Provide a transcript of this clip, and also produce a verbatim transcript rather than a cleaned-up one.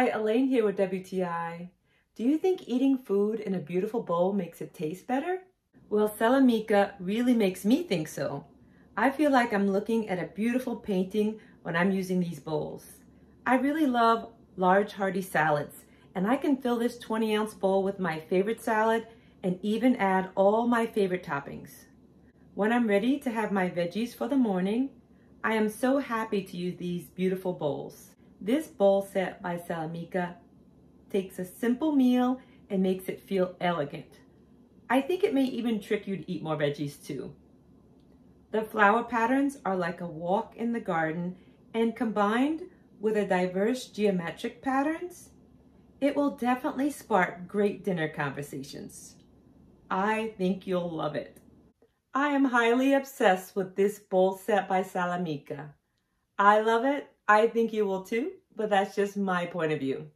Hi, Elaine here with W T I. Do you think eating food in a beautiful bowl makes it taste better? Well, Selamica really makes me think so. I feel like I'm looking at a beautiful painting when I'm using these bowls. I really love large hearty salads, and I can fill this twenty ounce bowl with my favorite salad and even add all my favorite toppings. When I'm ready to have my veggies for the morning, I am so happy to use these beautiful bowls. This bowl set by Selamica takes a simple meal and makes it feel elegant. I think it may even trick you to eat more veggies too. The flower patterns are like a walk in the garden, and combined with a diverse geometric patterns, it will definitely spark great dinner conversations. I think you'll love it. I am highly obsessed with this bowl set by Selamica. I love it. I think you will too, but that's just my point of view.